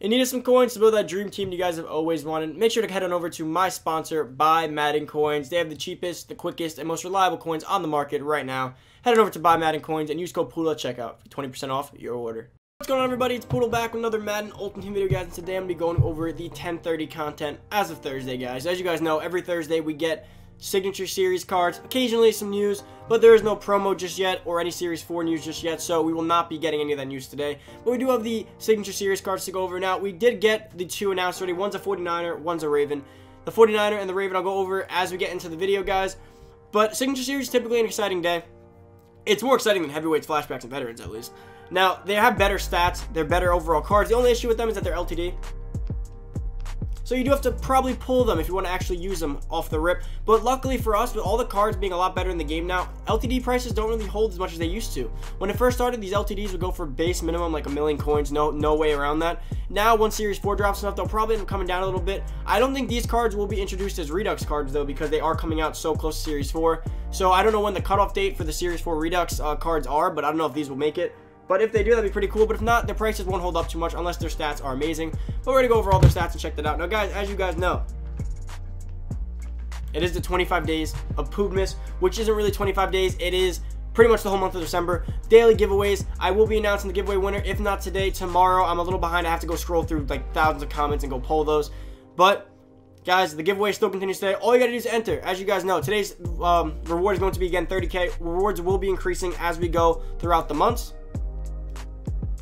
In need of some coins to build that dream team you guys have always wanted, make sure to head on over to my sponsor, Buy Madden Coins. They have the cheapest, the quickest, and most reliable coins on the market right now. Head on over to Buy Madden Coins and use code Poodle at checkout for 20% off your order. What's going on, everybody? It's Poodle back with another Madden Ultimate Team video, guys, and today I'm going to be going over the 10/30 content as of Thursday, guys. As you guys know, every Thursday we get Signature series cards, occasionally some news, but there is no promo just yet or any Series 4 news just yet, so we will not be getting any of that news today. But we do have the Signature series cards to go over. Now, we did get the two announced already. One's a 49er, one's a Raven. The 49er and the Raven I'll go over as we get into the video, guys. But Signature series is typically an exciting day. It's more exciting than heavyweights, flashbacks, and veterans, at least. Now, they have better stats, they're better overall cards. The only issue with them is that they're LTD. So you do have to probably pull them if you want to actually use them off the rip. But luckily for us, with all the cards being a lot better in the game now, LTD prices don't really hold as much as they used to. When it first started, these LTDs would go for base minimum like 1,000,000 coins. No way around that. Now, once Series 4 drops enough, they'll probably end up coming down a little bit. I don't think these cards will be introduced as Redux cards, though, because they are coming out so close to Series 4. So I don't know when the cutoff date for the Series 4 Redux cards are, but I don't know if these will make it. But if they do, that'd be pretty cool. But if not, their prices won't hold up too much unless their stats are amazing. But we're going to go over all their stats and check that out. Now, guys, as you guys know, it is the 25 days of Poodmas, which isn't really 25 days. It is pretty much the whole month of December. Daily giveaways. I will be announcing the giveaway winner. If not today, tomorrow. I'm a little behind. I have to go scroll through like thousands of comments and go poll those. But guys, the giveaway still continues today. All you gotta do is enter. As you guys know, today's reward is going to be, again, 30K. Rewards will be increasing as we go throughout the months.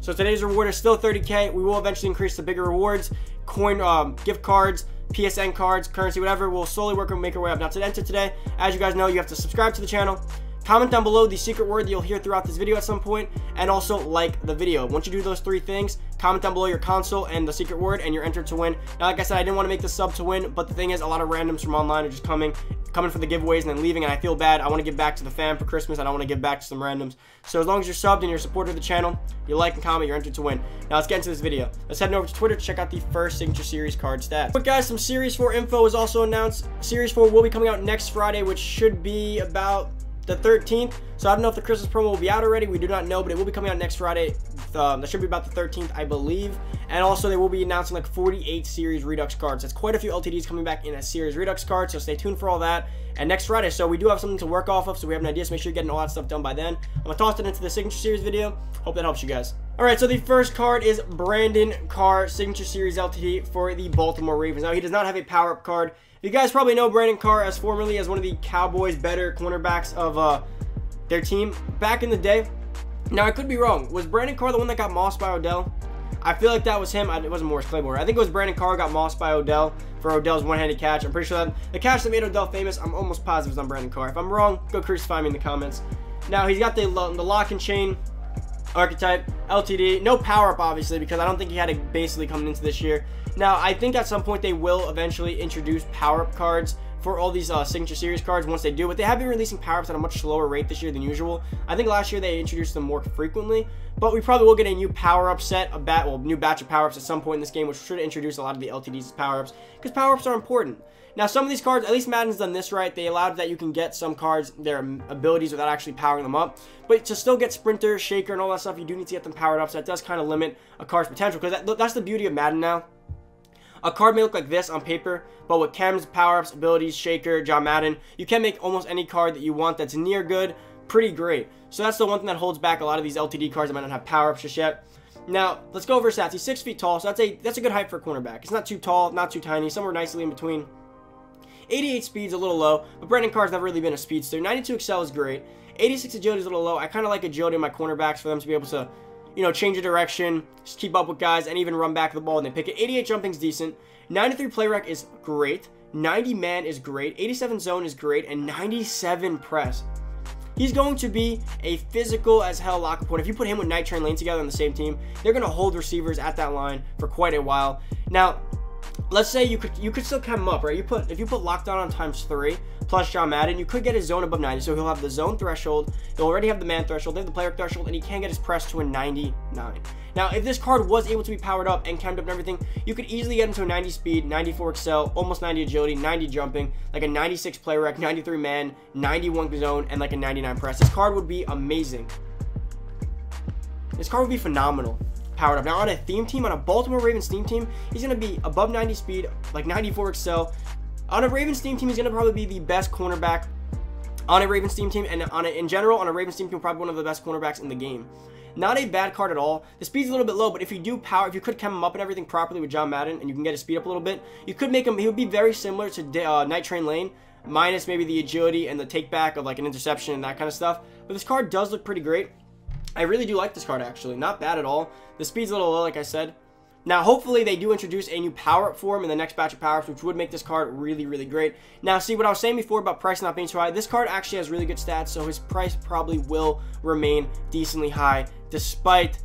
So today's reward is still 30K. We will eventually increase the bigger rewards, coin, gift cards, PSN cards, currency, whatever. We'll slowly work and make our way up. Now, to enter today, as you guys know, you have to subscribe to the channel, comment down below the secret word that you'll hear throughout this video at some point, and also like the video. Once you do those three things, comment down below your console and the secret word, and you're entered to win. Now, like I said, I didn't want to make this sub to win, but the thing is, a lot of randoms from online are just coming for the giveaways and then leaving, and I feel bad. I want to give back to the fam for Christmas. I don't want to give back to some randoms. So as long as you're subbed and you're a supporter of the channel, you like and comment, you're entered to win. Now let's get into this video. Let's head over to Twitter to check out the first Signature series card stats. But guys, some Series 4 info is also announced. Series 4 will be coming out next Friday, which should be about the 13th. So I don't know if the Christmas promo will be out already. We do not know, but it will be coming out next Friday. That should be about the 13th, I believe. And also, they will be announcing like 48 Series Redux cards. That's quite a few LTDs coming back in a Series Redux card, so stay tuned for all that. And next Friday, so we do have something to work off of, so we have an idea, so make sure you're getting a lot of stuff done by then. I'm gonna toss it into the Signature Series video. Hope that helps you guys. All right, so the first card is Brandon Carr, Signature Series LTD for the Baltimore Ravens. Now, he does not have a power-up card. You guys probably know Brandon Carr as formerly as one of the Cowboys' better cornerbacks of their team back in the day. Now, I could be wrong. Was Brandon Carr the one that got mossed by Odell? I feel like that was him. It wasn't Morris Claiborne. I think it was Brandon Carr got mossed by Odell for Odell's one-handed catch. I'm pretty sure that the catch that made Odell famous, I'm almost positive, is on Brandon Carr. If I'm wrong, go crucify me in the comments. Now, he's got the lock and chain archetype, LTD. No power-up, obviously, because I don't think he had it basically coming into this year. Now, I think at some point they will eventually introduce power-up cards for all these Signature series cards once they do, but they have been releasing power-ups at a much slower rate this year than usual. I think last year they introduced them more frequently, but we probably will get a new power-up set, new batch of power-ups at some point in this game, which should introduce a lot of the LTD's power-ups, because power-ups are important. Now, some of these cards, at least Madden's done this right. They allowed that you can get some cards, their abilities, without actually powering them up. But to still get Sprinter, Shaker, and all that stuff, you do need to get them powered up, so that does kind of limit a card's potential, because that's the beauty of Madden now. A card may look like this on paper, but with chems, power-ups, abilities, Shaker, John Madden, you can make almost any card that you want that's near good, pretty great. So that's the one thing that holds back a lot of these LTD cards that might not have power-ups just yet. Now, let's go over stats. He's 6 feet tall, so that's a good height for a cornerback. It's not too tall, not too tiny, somewhere nicely in between. 88 speed's a little low, but Brandon Carr's never really been a speedster. 92 excel is great. 86 agility's a little low. I kind of like agility in my cornerbacks for them to be able to, you know, change your direction, just keep up with guys, and even run back the ball and they pick it. 88 jumping's decent. 93 play rec is great. 90 man is great. 87 zone is great. And 97 press. He's going to be a physical as hell lock point. If you put him with Night Train Lane together on the same team, they're going to hold receivers at that line for quite a while. Now, let's say you could still come up, right? If you put lockdown on ×3 plus John Madden, you could get his zone above 90. So he'll have the zone threshold, he'll already have the man threshold, they have the player threshold, and he can get his press to a 99. Now, if this card was able to be powered up and chemmed up and everything, you could easily get him to a 90 speed, 94 excel, almost 90 agility, 90 jumping, like a 96 play rec, 93 man, 91 zone, and like a 99 press. This card would be amazing. This card would be phenomenal. powered up. Now on a theme team, on a Baltimore Ravens theme team, he's going to be above 90 speed, like 94 excel. On a Ravens theme team, he's going to probably be the best cornerback on a Ravens theme team, and in general, on a Ravens theme team, probably one of the best cornerbacks in the game. Not a bad card at all. The speed's a little bit low, but if you do power, if you could chem him up and everything properly with John Madden, and you can get his speed up a little bit, you could make him, he would be very similar to Night Train Lane, minus maybe the agility and the take back of like an interception and that kind of stuff. But this card does look pretty great. I really do like this card, actually. Not bad at all. The speed's a little low, like I said. Now, hopefully, they do introduce a new power-up for him in the next batch of power-ups, which would make this card really, really great. Now, see, what I was saying before about price not being too high, this card actually has really good stats, so his price probably will remain decently high, despite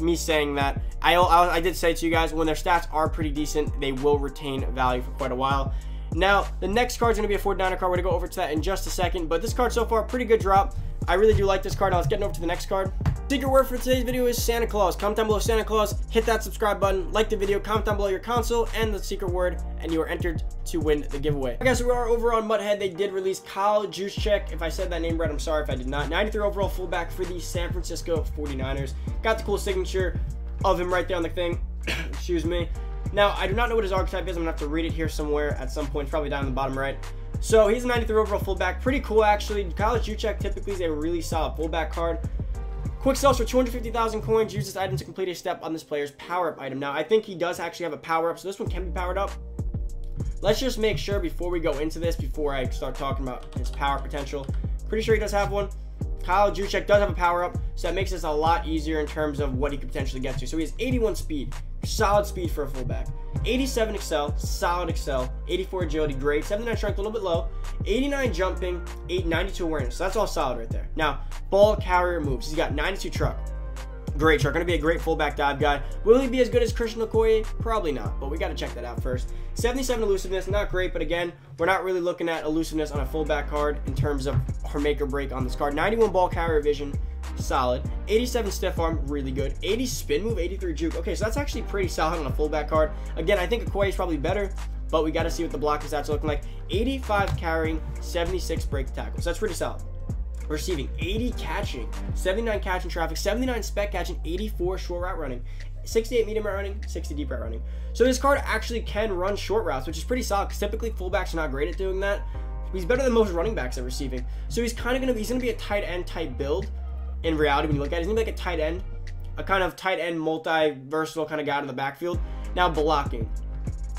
me saying that. I did say to you guys, when their stats are pretty decent, they will retain value for quite a while. Now, the next card is going to be a 49er card. We're going to go over to that in just a second, but this card so far, pretty good drop. I really do like this card. Now, let's get over to the next card. Secret word for today's video is Santa Claus. Comment down below Santa Claus, hit that subscribe button, like the video, comment down below your console and the secret word, and you are entered to win the giveaway. Okay, so we are over on Mutthead. They did release Kyle Juszczyk. If I said that name right, I'm sorry if I did not. 93 overall fullback for the San Francisco 49ers. Got the cool signature of him right there on the thing. Excuse me. Now, I do not know what his archetype is. I'm going to have to read it here somewhere at some point. It's probably down in the bottom right. So he's a 93 overall fullback. Pretty cool, actually. Kyle Juszczyk typically is a really solid fullback card. Quick sells for 250,000 coins. Use this item to complete a step on this player's power-up item. Now, I think he does actually have a power-up, so this one can be powered up. Let's just make sure before we go into this, before I start talking about his power potential. Pretty sure he does have one. Kyle Juszczyk does have a power-up, so that makes this a lot easier in terms of what he could potentially get to. So he has 81 speed, solid speed for a fullback. 87 excel, solid excel. 84 agility, great. 79 strength, a little bit low. 89 jumping, 92 awareness. So that's all solid right there. Now, ball carrier moves. He's got 92 truck. Great truck. Going to be a great fullback dive guy. Will he be as good as Christian Okoye? Probably not, but we got to check that out first. 77 elusiveness, not great, but again, we're not really looking at elusiveness on a fullback card in terms of her make or break on this card. 91 ball carrier vision, solid. 87 stiff arm, really good. 80 spin move, 83 juke. Okay, so that's actually pretty solid on a fullback card. Again, I think Okoye is probably better, but we got to see what the block is actually looking like. 85 carrying, 76 break tackles. That's pretty solid. Receiving, 80 catching, 79 catching traffic, 79 spec catching, 84 short route running, 68 medium route running, 60 deep route running. So this card actually can run short routes, which is pretty solid because typically fullbacks are not great at doing that. He's better than most running backs at receiving. So he's kind of going to be a tight end type build in reality when you look at it. He's going to be like a tight end, a kind of tight end multi-versatile kind of guy out of the backfield. Now blocking,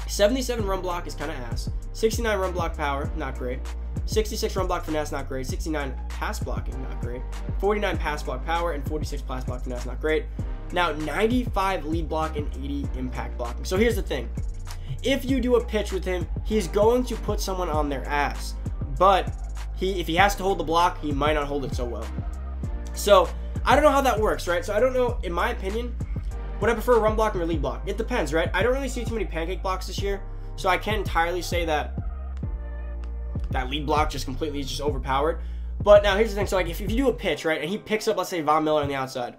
77 run block is kind of ass, 69 run block power, not great. 66 run block finesse, not great. 69 pass blocking, not great. 49 pass block power and 46 pass block finesse, not great. Now 95 lead block and 80 impact blocking. So here's the thing. If you do a pitch with him, he's going to put someone on their ass. But if he has to hold the block, he might not hold it so well. So I don't know how that works, right? So I don't know, in my opinion, would I prefer run block or lead block? It depends, right? I don't really see too many pancake blocks this year. So I can't entirely say that lead block just completely is just overpowered. But now here's the thing. So like if you do a pitch, right, and he picks up, let's say, Von Miller on the outside,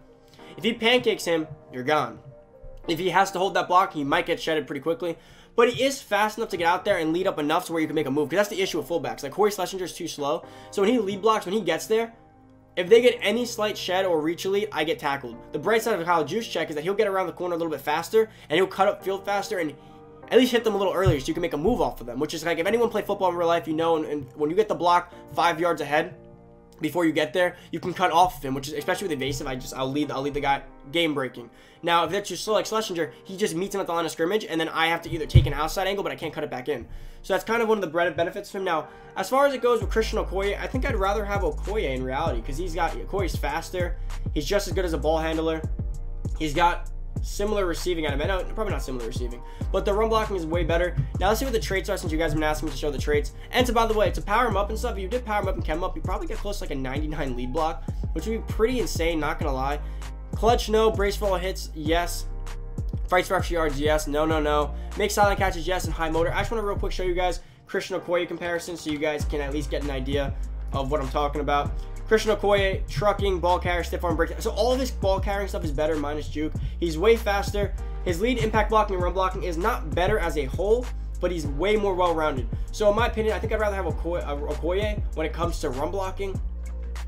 if he pancakes him, you're gone. If he has to hold that block, he might get shedded pretty quickly, but he is fast enough to get out there and lead up enough to where you can make a move, because that's the issue with fullbacks. Like Corey Schlesinger is too slow, so when he lead blocks, when he gets there, if they get any slight shed or reach elite, I get tackled. The bright side of Kyle Juszczyk is that he'll get around the corner a little bit faster, and he'll cut up field faster, and at least hit them a little earlier so you can make a move off of them, which is like if anyone played football in real life, you know, and when you get the block 5 yards ahead before you get there, you can cut off of him, which is especially with evasive. I'll lead the guy game breaking. Now if that's just slow like Schlesinger, he just meets him at the line of scrimmage, and then I have to either take an outside angle, but I can't cut it back in. So that's kind of one of the benefits of him. Now as far as it goes with Christian Okoye, I think I'd rather have Okoye in reality, because Okoye's faster, he's just as good as a ball handler, he's got similar receiving item. I know, probably not similar receiving, but the run blocking is way better. Now let's see what the traits are, since you guys have been asking me to show the traits. And so, by the way, to power him up and stuff, if you did power him up and chem him up, you probably get close to like a 99 lead block, which would be pretty insane, not gonna lie. Clutch, no. Braceful hits, yes. Fights for extra yards, yes. No. Make silent catches, yes. And high motor. I just want to real quick show you guys Christian Okoye comparison, so you guys can at least get an idea of what I'm talking about. Christian Okoye, trucking, ball carrier, stiff arm, break. So all of this ball carrying stuff is better minus juke. He's way faster. His lead, impact blocking, and run blocking is not better as a whole, but he's way more well-rounded. So in my opinion, I think I'd rather have Okoye when it comes to run blocking.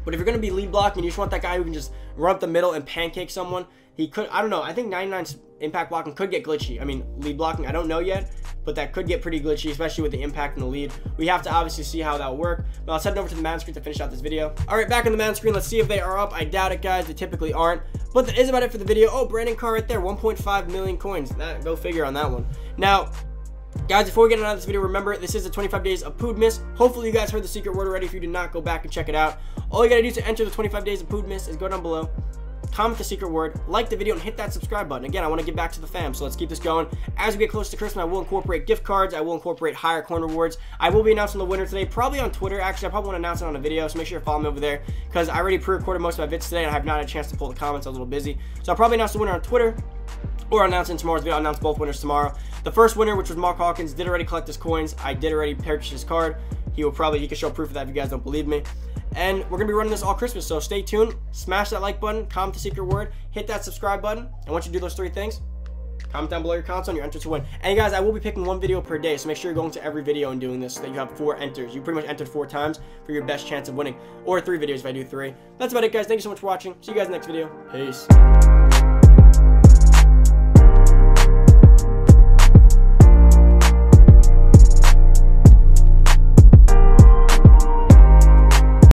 But if you're going to be lead blocking, you just want that guy who can just run up the middle and pancake someone. He could, I don't know, I think 99's impact blocking could get glitchy. I mean, lead blocking, I don't know yet, but that could get pretty glitchy, especially with the impact and the lead. We have to obviously see how that'll work. But let's head over to the Madden screen to finish out this video. All right, back on the Madden screen. Let's see if they are up. I doubt it, guys. They typically aren't. But that is about it for the video. Oh, Brandon Carr right there, 1.5 million coins. That, go figure on that one. Now, guys, before we get out of this video, remember, this is the 25 days of Poodmas. Hopefully you guys heard the secret word already. If you did not, go back and check it out. All you gotta do to enter the 25 days of Poodmas is go down below, comment the secret word, like the video, and hit that subscribe button. Again, I want to get back to the fam, so let's keep this going. As we get close to Christmas, I will incorporate gift cards. I will incorporate higher coin rewards. I will be announcing the winner today, probably on Twitter. Actually, I probably won't announce it on a video, so make sure you follow me over there, because I already pre-recorded most of my vids today, and I have not had a chance to pull the comments. I was a little busy. So I'll probably announce the winner on Twitter, or announce in tomorrow's video. I'll announce both winners tomorrow. The first winner, which was Mark Hawkins, did already collect his coins. I did already purchase his card. He will probably, he can show proof of that if you guys don't believe me. And we're gonna be running this all Christmas, so stay tuned. Smash that like button, comment the secret word, hit that subscribe button, and once you do those three things, comment down below your console and your enter to win. And guys, I will be picking one video per day, so make sure you're going to every video and doing this so that you have 4 enters. You pretty much entered 4 times for your best chance of winning, or 3 videos if I do 3. That's about it, guys. Thank you so much for watching. See you guys in the next video. Peace.